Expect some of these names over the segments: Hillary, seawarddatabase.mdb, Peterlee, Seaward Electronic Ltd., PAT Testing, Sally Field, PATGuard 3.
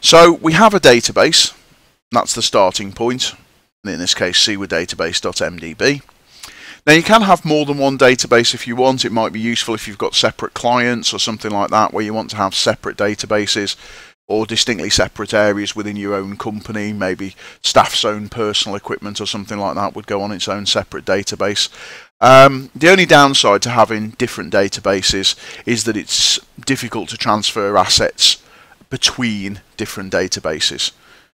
So we have a database, that's the starting point, in this case seawarddatabase.mdb. Now you can have more than one database if you want. It might be useful if you've got separate clients or something like that where you want to have separate databases or distinctly separate areas within your own company. Maybe staff's own personal equipment or something like that would go on its own separate database. The only downside to having different databases is that it's difficult to transfer assets between different databases.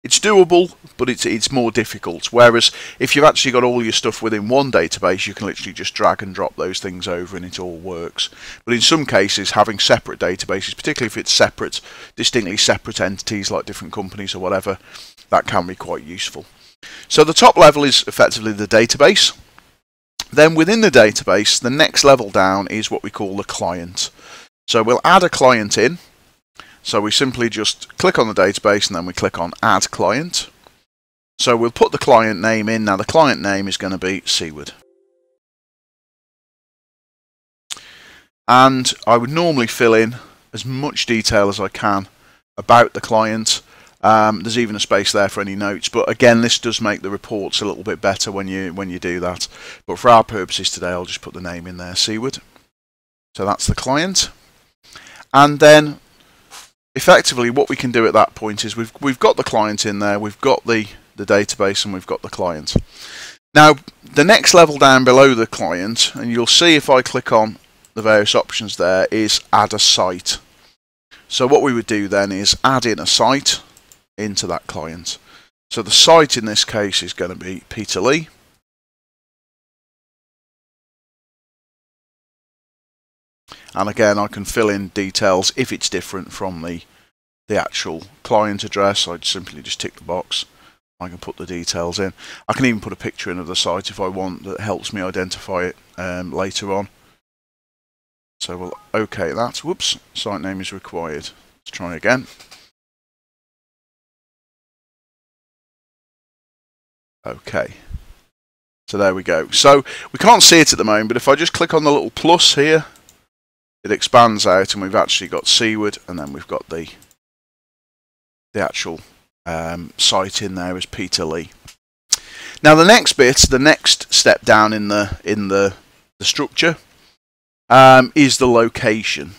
It's doable, but it's more difficult. Whereas if you've actually got all your stuff within one database, you can literally just drag and drop those things over and it all works. But in some cases, having separate databases, particularly if it's separate, distinctly separate entities like different companies or whatever, that can be quite useful. So the top level is effectively the database. Then within the database, the next level down is what we call the client. So we'll add a client in. So we simply just click on the database and then we click on Add Client. So we'll put the client name in. Now the client name is going to be Seaward. And I would normally fill in as much detail as I can about the client. There's even a space there for any notes, but again this does make the reports a little bit better when you do that. But for our purposes today I'll just put the name in there, Seaward. So that's the client. And then effectively what we can do at that point is we've got the client in there, we've got the database and we've got the client. Now the next level down below the client, and you'll see if I click on the various options there, is add a site. So what we would do then is add in a site into that client. So the site in this case is going to be Peterlee. And again, I can fill in details if it's different from the actual client address. I'd simply just tick the box. I can put the details in. I can even put a picture in of the site if I want that helps me identify it later on. So we'll OK that. Whoops, site name is required. Let's try again. OK. So there we go. So we can't see it at the moment, but if I just click on the little plus here, it expands out and we've actually got Seaward, and then we've got the actual site in there as Peterlee. Now the next bit, the next step down in the structure is the location.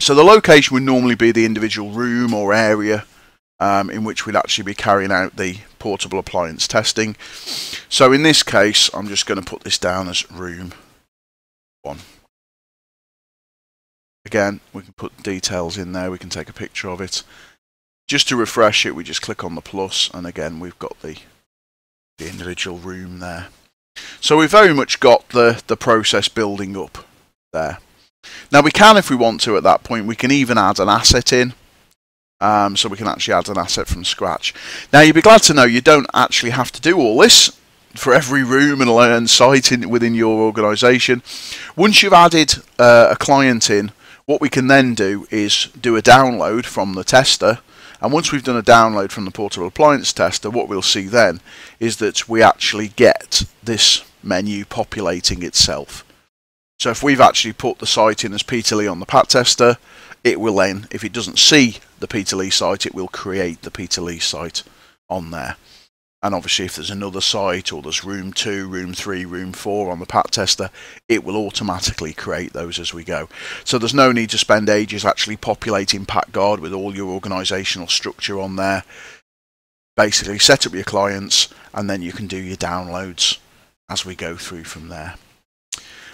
So the location would normally be the individual room or area in which we'd actually be carrying out the portable appliance testing. So in this case I'm just going to put this down as room 1. Again, we can put details in there, we can take a picture of it. Just to refresh it, we just click on the plus, and again we've got the individual room there. So we've very much got the process building up there. Now we can, if we want to at that point, we can even add an asset in. So we can actually add an asset from scratch. Now you'd be glad to know you don't actually have to do all this for every room and site within your organisation. Once you've added a client in, what we can then do is do a download from the tester, and once we've done a download from the portable appliance tester, what we'll see then is that we actually get this menu populating itself. So if we've actually put the site in as Peterlee on the PAT tester, it will then, if it doesn't see the Peterlee site, it will create the Peterlee site on there. And obviously if there's another site, or there's room 2, room 3, room 4 on the PAT tester, it will automatically create those as we go. So there's no need to spend ages actually populating PATGuard with all your organisational structure on there. Basically set up your clients and then you can do your downloads as we go through from there.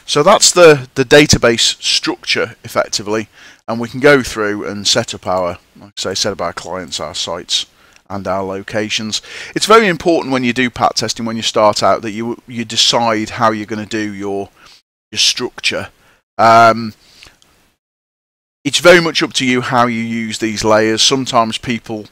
So that's the database structure effectively, and we can go through and set up our, like I say, set up our clients, our sites and our locations. It's very important when you do PAT testing, when you start out, that you decide how you're going to do your structure. It's very much up to you how you use these layers. Sometimes people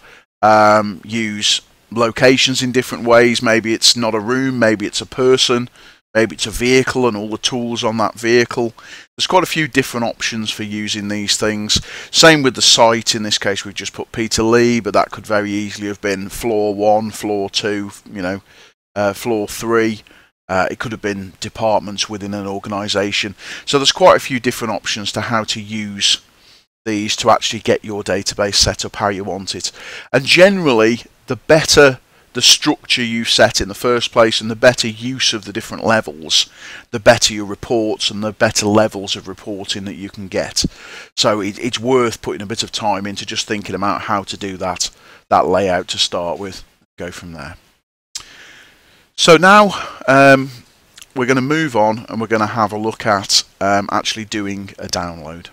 use locations in different ways. Maybe it's not a room, maybe it's a person, maybe it's a vehicle and all the tools on that vehicle. There's quite a few different options for using these things. Same with the site. In this case we've just put Peterlee, but that could very easily have been floor 1, floor 2, you know, floor 3. It could have been departments within an organisation. So there's quite a few different options to how to use these to actually get your database set up how you want it. And generally, the better the structure you set in the first place and the better use of the different levels, the better your reports and the better levels of reporting that you can get. So it's worth putting a bit of time into just thinking about how to do that layout to start with, go from there. So now we're going to move on and we're going to have a look at actually doing a download.